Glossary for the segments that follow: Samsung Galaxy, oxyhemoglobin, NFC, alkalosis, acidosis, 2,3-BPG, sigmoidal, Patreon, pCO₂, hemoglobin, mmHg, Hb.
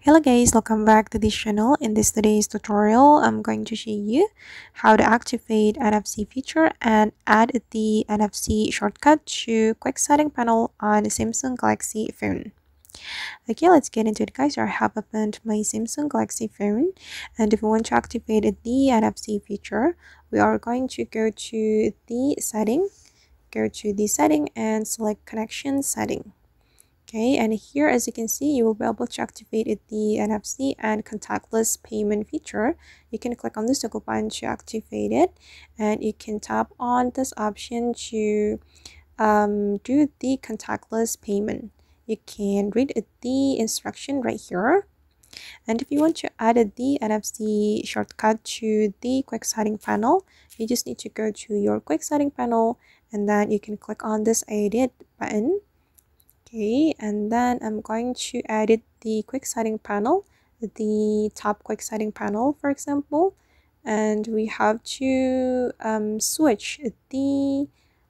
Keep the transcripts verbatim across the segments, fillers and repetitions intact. Hello guys, welcome back to this channel. In this today's tutorial, I'm going to show you how to activate N F C feature and add the N F C shortcut to quick setting panel on the Samsung Galaxy phone. Okay, let's get into it guys. I have opened my Samsung Galaxy phone, and if you want to activate the N F C feature, we are going to go to the setting, go to the setting and select connection setting. Okay, and here as you can see, you will be able to activate the N F C and contactless payment feature. You can click on this circle button to activate it, and you can tap on this option to um, do the contactless payment. You can read the instruction right here. And if you want to add the N F C shortcut to the quick setting panel, you just need to go to your quick setting panel, and then you can click on this edit button. Okay, and then I'm going to edit the quick setting panel, the top quick setting panel, for example, and we have to um, switch the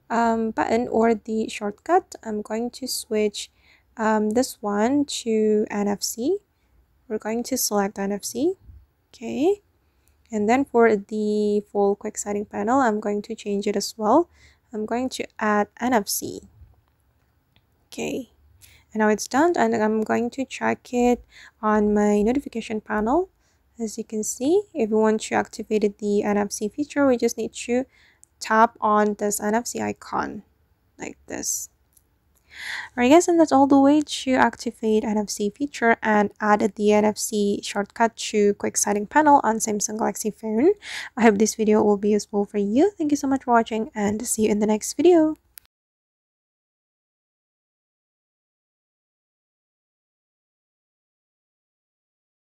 um, button or the shortcut. I'm going to switch um, this one to N F C. We're going to select N F C. Okay, and then for the full quick setting panel, I'm going to change it as well. I'm going to add N F C. Okay, and now it's done, and I'm going to check it on my notification panel. As you can see, if you want to activate the N F C feature, we just need to tap on this N F C icon like this. Alright guys, and that's all the way to activate N F C feature and add the N F C shortcut to quick setting panel on Samsung Galaxy phone. I hope this video will be useful for you. Thank you so much for watching, and see you in the next video.